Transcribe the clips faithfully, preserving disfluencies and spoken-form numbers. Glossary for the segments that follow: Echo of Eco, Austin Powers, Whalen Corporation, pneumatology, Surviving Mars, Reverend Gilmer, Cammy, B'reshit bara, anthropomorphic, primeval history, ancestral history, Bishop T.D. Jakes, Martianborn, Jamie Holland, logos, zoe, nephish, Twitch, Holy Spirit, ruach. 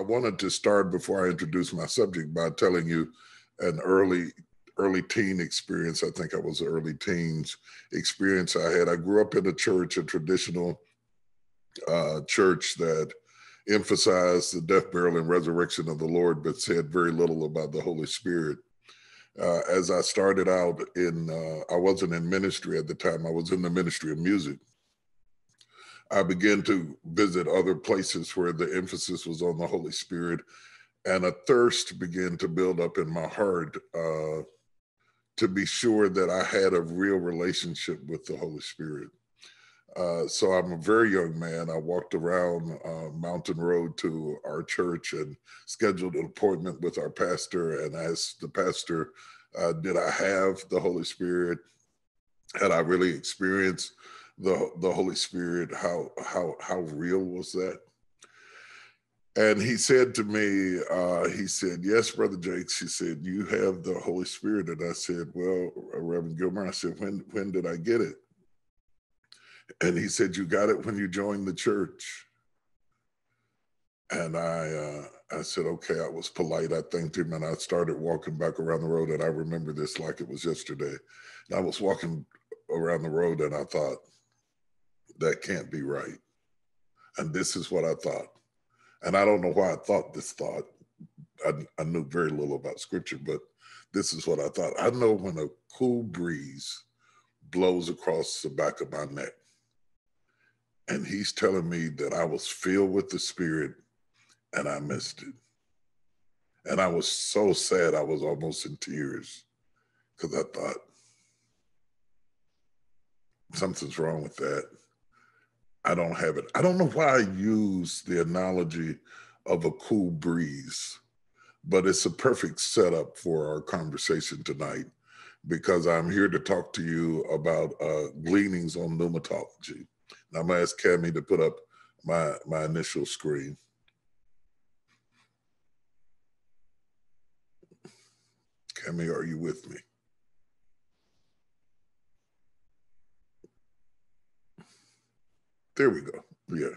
I wanted to start before I introduce my subject by telling you an early early teen experience. I think I was early teens experience I had. I grew up in a church, a traditional uh, church that emphasized the death, burial, and resurrection of the Lord, but said very little about the Holy Spirit. Uh, as I started out in, uh, I wasn't in ministry at the time, I was in the ministry of music. I began to visit other places where the emphasis was on the Holy Spirit, and a thirst began to build up in my heart uh, to be sure that I had a real relationship with the Holy Spirit. Uh, so I'm a very young man. I walked around uh, Mountain Road to our church and scheduled an appointment with our pastor and asked the pastor, uh, did I have the Holy Spirit? Had I really experienced the, the Holy Spirit? How, how, how real was that? And he said to me, uh, he said, yes, Brother Jakes, he said, you have the Holy Spirit. And I said, well, Reverend Gilmer, I said, when, when did I get it? And he said, you got it when you joined the church. And I uh, I said, okay. I was polite. I thanked him and I started walking back around the road. And I remember this like it was yesterday. And I was walking around the road and I thought, that can't be right. And this is what I thought. And I don't know why I thought this thought. I, I knew very little about scripture, but this is what I thought. I know when a cool breeze blows across the back of my neck, and he's telling me that I was filled with the Spirit and I missed it. And I was so sad, I was almost in tears because I thought, something's wrong with that. I don't have it. I don't know why I use the analogy of a cool breeze, but it's a perfect setup for our conversation tonight because I'm here to talk to you about uh, gleanings on pneumatology. Now I'm gonna ask Cammy to put up my, my initial screen. Cammy, are you with me? There we go, yeah.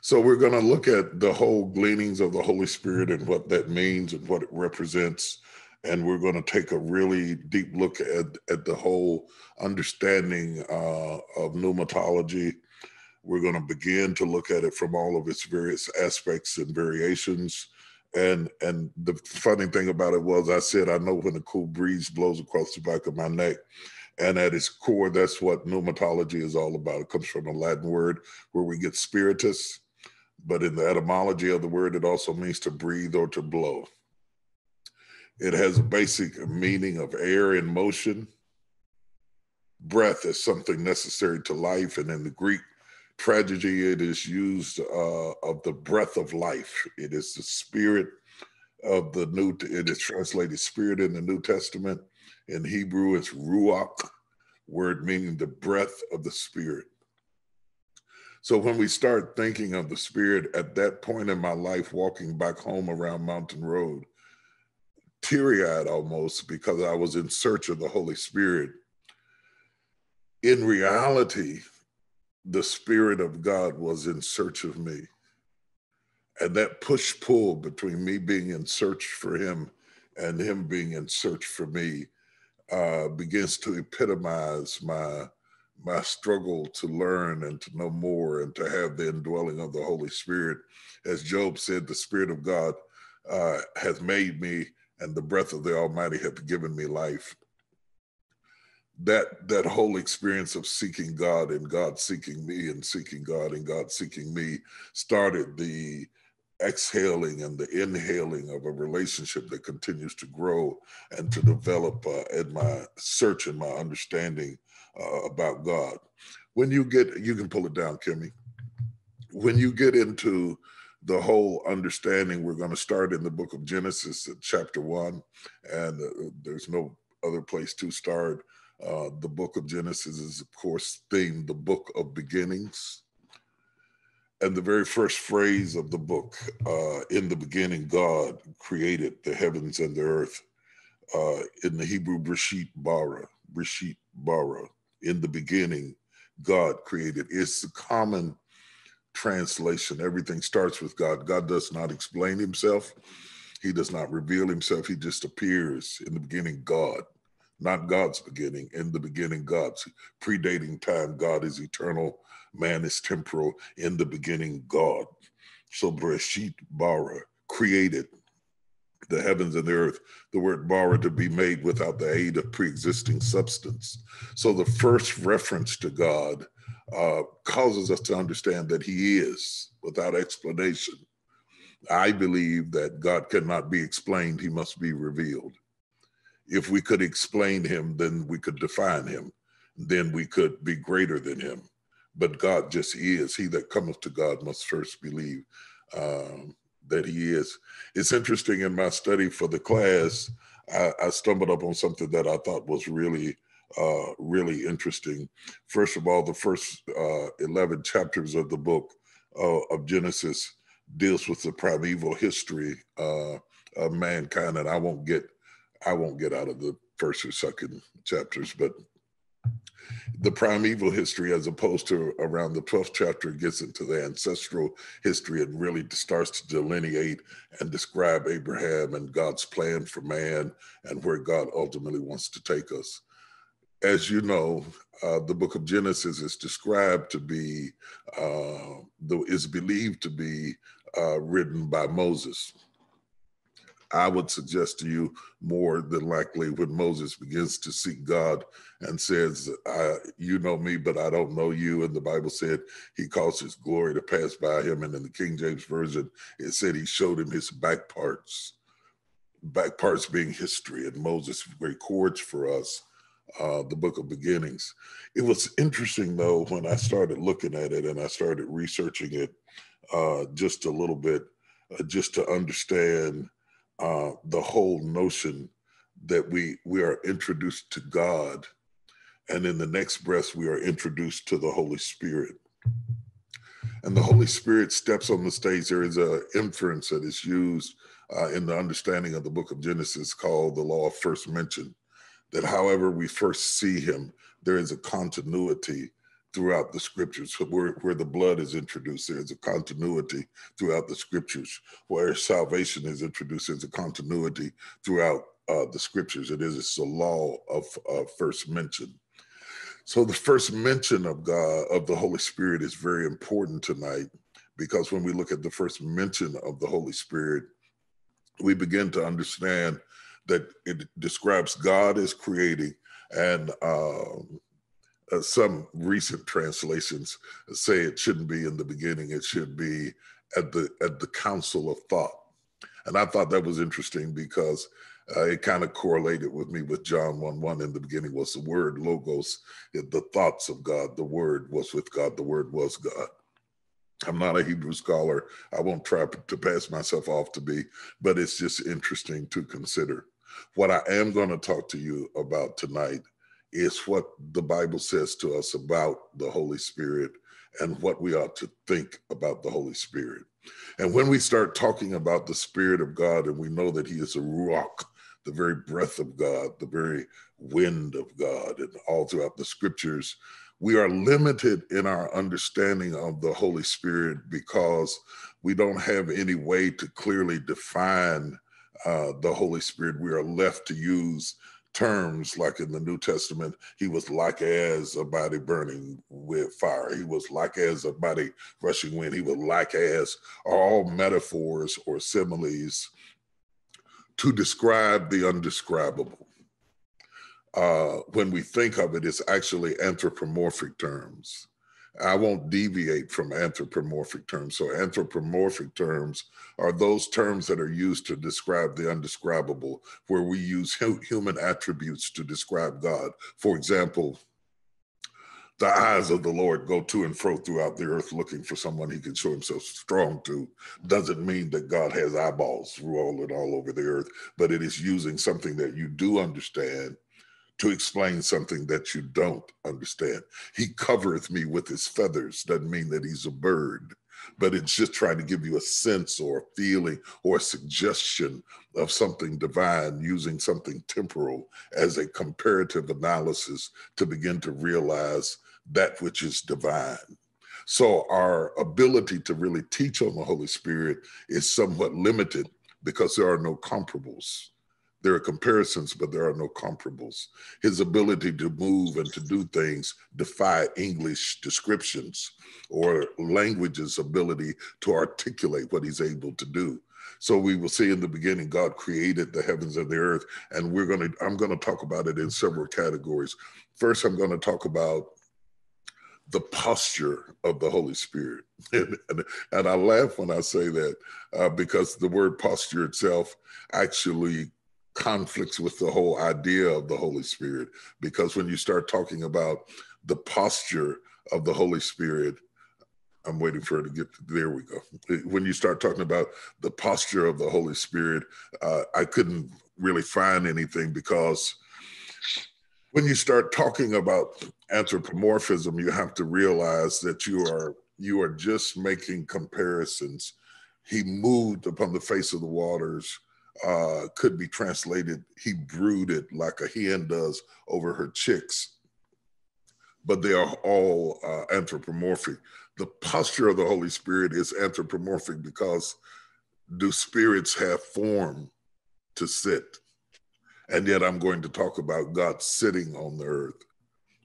So we're gonna look at the whole gleanings of the Holy Spirit and what that means and what it represents. And we're going to take a really deep look at, at the whole understanding uh, of pneumatology. We're going to begin to look at it from all of its various aspects and variations. And, and the funny thing about it was I said, I know when a cool breeze blows across the back of my neck. And at its core, that's what pneumatology is all about. It comes from a Latin word where we get spiritus. But in the etymology of the word, it also means to breathe or to blow. It has a basic meaning of air in motion. Breath is something necessary to life. And in the Greek tragedy, it is used uh, of the breath of life. It is the spirit of the New, it is translated spirit in the New Testament. In Hebrew, it's ruach, word meaning the breath of the spirit. So when we start thinking of the spirit at that point in my life, walking back home around Mountain Road, teary-eyed almost because I was in search of the Holy Spirit. In reality, the Spirit of God was in search of me. And that push-pull between me being in search for him and him being in search for me uh, begins to epitomize my, my struggle to learn and to know more and to have the indwelling of the Holy Spirit. As Job said, the Spirit of God uh, has made me and the breath of the Almighty hath given me life. That, that whole experience of seeking God and God seeking me and seeking God and God seeking me started the exhaling and the inhaling of a relationship that continues to grow and to develop uh, in my search and my understanding uh, about God. When you get, you can pull it down, Kimmy. When you get into the whole understanding, we're going to start in the book of Genesis at chapter one, and uh, there's no other place to start. Uh, the book of Genesis is, of course, themed the book of beginnings. And the very first phrase of the book, uh, in the beginning, God created the heavens and the earth. Uh, in the Hebrew, B'reshit bara, B'reshit bara, in the beginning, God created. It's the common translation. Everything starts with God. God does not explain himself. He does not reveal himself. He just appears. In the beginning, God, not God's beginning. In the beginning, God's predating time. God is eternal. Man is temporal. In the beginning, God. So B'reshit bara, created the heavens and the earth. The word bara, to be made without the aid of pre-existing substance. So the first reference to God uh, causes us to understand that he is without explanation. I believe that God cannot be explained. He must be revealed. If we could explain him, then we could define him. Then we could be greater than him. But God just is. He that cometh to God must first believe um, that he is. It's interesting, in my study for the class, I, I stumbled upon something that I thought was really, uh, really interesting. First of all, the first uh, eleven chapters of the book uh, of Genesis deals with the primeval history uh, of mankind. And I won't get, I won't get out of the first or second chapters, but the primeval history, as opposed to around the twelfth chapter, gets into the ancestral history and really starts to delineate and describe Abraham and God's plan for man and where God ultimately wants to take us. As you know, uh, the book of Genesis is described to be, uh, is believed to be uh, written by Moses. I would suggest to you, more than likely, when Moses begins to seek God and says, I, you know me, but I don't know you. And the Bible said he caused his glory to pass by him. And in the King James Version, it said he showed him his back parts, back parts being history. And Moses records for us uh, the book of beginnings. It was interesting, though, when I started looking at it and I started researching it uh, just a little bit, uh, just to understand Uh, the whole notion that we, we are introduced to God, and in the next breath, we are introduced to the Holy Spirit. And the Holy Spirit steps on the stage. There is an inference that is used uh, in the understanding of the book of Genesis called the law of first mention, that however we first see him, there is a continuity throughout the scriptures. Where, where the blood is introduced, there's a continuity throughout the scriptures. Where salvation is introduced, there's a continuity throughout uh, the scriptures. It is, it's the law of uh, first mention. So the first mention of God, of the Holy Spirit, is very important tonight, because when we look at the first mention of the Holy Spirit, we begin to understand that it describes God as creating, and uh, Uh, some recent translations say it shouldn't be in the beginning, it should be at the at the council of thought. And I thought that was interesting, because uh, it kind of correlated with me with John one one. In the beginning was the word, logos, the thoughts of God. The word was with God, the word was God. I'm not a Hebrew scholar. I won't try to pass myself off to be, but it's just interesting to consider. What I am going to talk to you about tonight is what the Bible says to us about the Holy Spirit and what we ought to think about the Holy Spirit. And when we start talking about the Spirit of God, and we know that he is a ruach, the very breath of God, the very wind of God, and all throughout the scriptures, we are limited in our understanding of the Holy Spirit, because we don't have any way to clearly define uh, the Holy Spirit. We are left to use terms like in the New Testament, he was like as a body burning with fire. He was like as a body rushing wind. He was like as, are all metaphors or similes to describe the undescribable. Uh, when we think of it, it's actually anthropomorphic terms. I won't deviate from anthropomorphic terms. So anthropomorphic terms are those terms that are used to describe the undescribable, where we use human attributes to describe God. For example, the eyes of the Lord go to and fro throughout the earth looking for someone he can show himself strong to. Doesn't mean that God has eyeballs rolling all over the earth, but it is using something that you do understand to explain something that you don't understand. He covereth me with his feathers, doesn't mean that he's a bird, but it's just trying to give you a sense or a feeling or a suggestion of something divine, using something temporal as a comparative analysis to begin to realize that which is divine. So our ability to really teach on the Holy Spirit is somewhat limited because there are no comparables. There are comparisons, but there are no comparables. His ability to move and to do things defy English descriptions or language's ability to articulate what he's able to do. So we will see in the beginning, God created the heavens and the earth, and we're going to, I'm going to talk about it in several categories. First, I'm going to talk about the posture of the Holy Spirit. and, and, and I laugh when I say that uh, because the word posture itself actually conflicts with the whole idea of the Holy Spirit, because when you start talking about the posture of the Holy Spirit, I'm waiting for it to get, there we go. When you start talking about the posture of the Holy Spirit, uh, I couldn't really find anything, because when you start talking about anthropomorphism, you have to realize that you are, you are just making comparisons. He moved upon the face of the waters. Uh, could be translated, he brooded like a hen does over her chicks, but they are all uh, anthropomorphic. The posture of the Holy Spirit is anthropomorphic because do spirits have form to sit? And yet I'm going to talk about God sitting on the earth,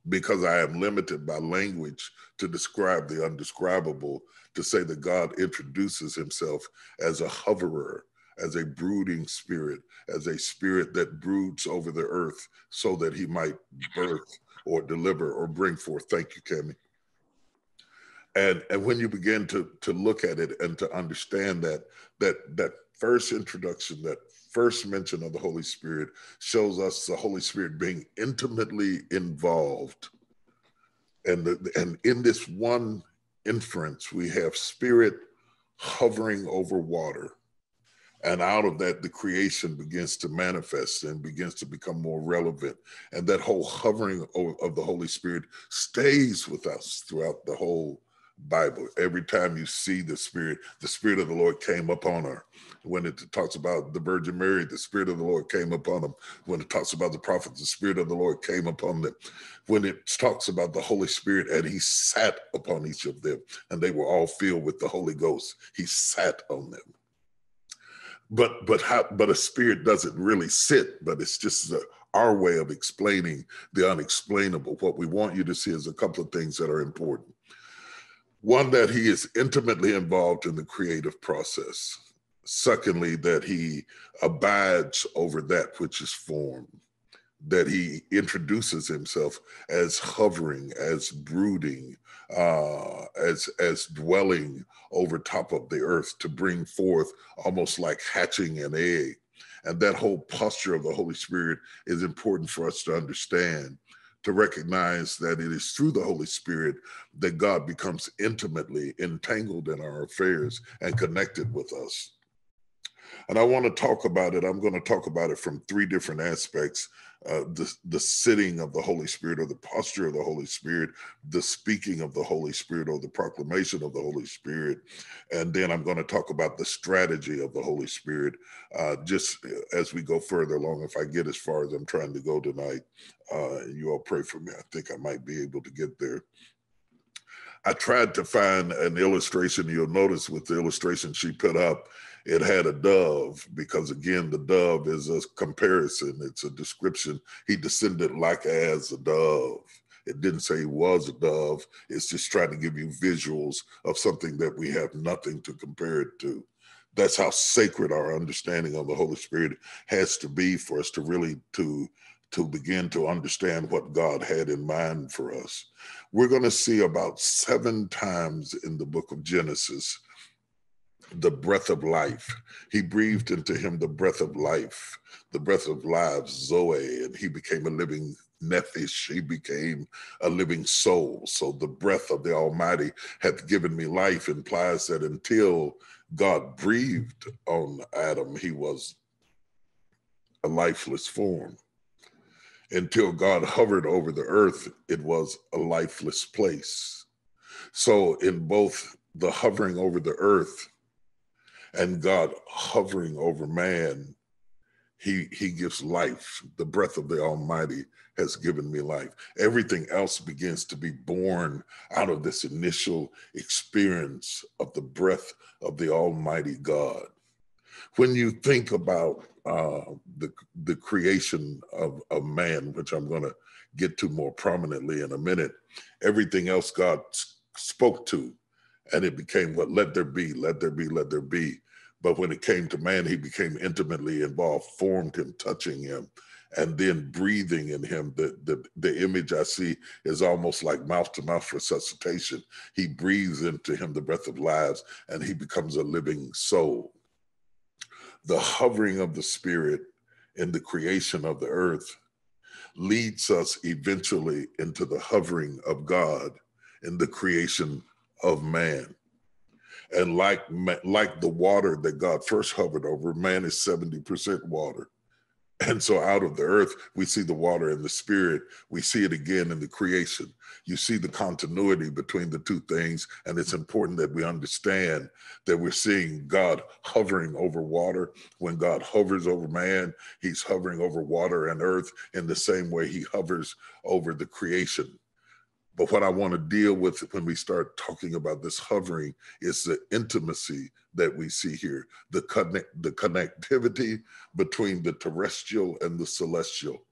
because I am limited by language to describe the undescribable, to say that God introduces himself as a hoverer, as a brooding spirit, as a spirit that broods over the earth so that he might birth or deliver or bring forth. Thank you, Cammy. And, and when you begin to, to look at it and to understand that, that, that first introduction, that first mention of the Holy Spirit shows us the Holy Spirit being intimately involved. And, the, and in this one inference, we have spirit hovering over water. And out of that, the creation begins to manifest and begins to become more relevant. And that whole hovering of the Holy Spirit stays with us throughout the whole Bible. Every time you see the Spirit, the Spirit of the Lord came upon her. When it talks about the Virgin Mary, the Spirit of the Lord came upon them. When it talks about the prophets, the Spirit of the Lord came upon them. When it talks about the Holy Spirit and he sat upon each of them, and they were all filled with the Holy Ghost, he sat on them. But but how, but a spirit doesn't really sit, but it's just a, our way of explaining the unexplainable. What we want you to see is a couple of things that are important. One, that he is intimately involved in the creative process. Secondly, that he abides over that which is formed, that he introduces himself as hovering, as brooding, uh, as, as dwelling over top of the earth to bring forth, almost like hatching an egg. And that whole posture of the Holy Spirit is important for us to understand, to recognize that it is through the Holy Spirit that God becomes intimately entangled in our affairs and connected with us. And I want to talk about it. I'm going to talk about it from three different aspects. Uh, the, the sitting of the Holy Spirit, or the posture of the Holy Spirit, the speaking of the Holy Spirit, or the proclamation of the Holy Spirit. And then I'm going to talk about the strategy of the Holy Spirit, uh, just as we go further along, if I get as far as I'm trying to go tonight. Uh, you all pray for me. I think I might be able to get there. I tried to find an illustration. You'll notice with the illustration she put up, it had a dove, because again, the dove is a comparison. It's a description. He descended like as a dove. It didn't say he was a dove. It's just trying to give you visuals of something that we have nothing to compare it to. That's how sacred our understanding of the Holy Spirit has to be for us to really to, to begin to understand what God had in mind for us. We're going to see about seven times in the book of Genesis the breath of life. He breathed into him the breath of life, the breath of lives, Zoe, and he became a living nephish. He became a living soul. So the breath of the Almighty hath given me life implies that until God breathed on Adam, he was a lifeless form. Until God hovered over the earth, it was a lifeless place. So in both the hovering over the earth and God hovering over man, He, he gives life. The breath of the Almighty has given me life. Everything else begins to be born out of this initial experience of the breath of the Almighty God. When you think about uh, the, the creation of, of man, which I'm going to get to more prominently in a minute, everything else God spoke to, and it became what? Let there be, let there be, let there be. But when it came to man, he became intimately involved, formed him, touching him, and then breathing in him. The, the, the image I see is almost like mouth-to-mouth resuscitation. He breathes into him the breath of lives, and he becomes a living soul. The hovering of the spirit in the creation of the earth leads us eventually into the hovering of God in the creation of man. And like, like the water that God first hovered over, man is seventy percent water. And so out of the earth, we see the water and the spirit. We see it again in the creation. You see the continuity between the two things. And it's important that we understand that we're seeing God hovering over water. When God hovers over man, he's hovering over water and earth in the same way he hovers over the creation. But what I want to deal with when we start talking about this hovering is the intimacy that we see here, the connect, the connectivity between the terrestrial and the celestial,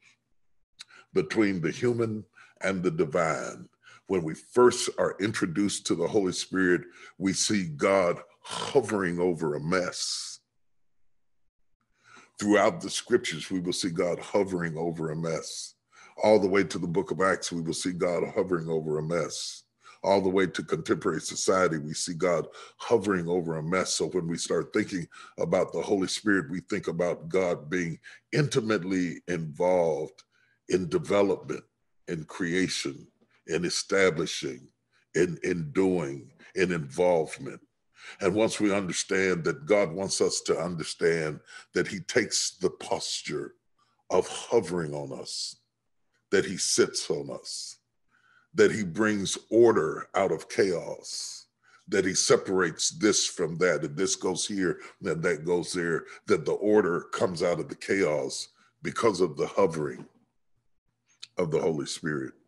between the human and the divine. When we first are introduced to the Holy Spirit, we see God hovering over a mess. Throughout the scriptures, we will see God hovering over a mess. All the way to the book of Acts, we will see God hovering over a mess. All the way to contemporary society, we see God hovering over a mess. So when we start thinking about the Holy Spirit, we think about God being intimately involved in development, in creation, in establishing, in, in doing, in involvement. And once we understand that God wants us to understand that he takes the posture of hovering on us, that he sits on us, that he brings order out of chaos, that he separates this from that, and this goes here, and that goes there, that the order comes out of the chaos because of the hovering of the Holy Spirit.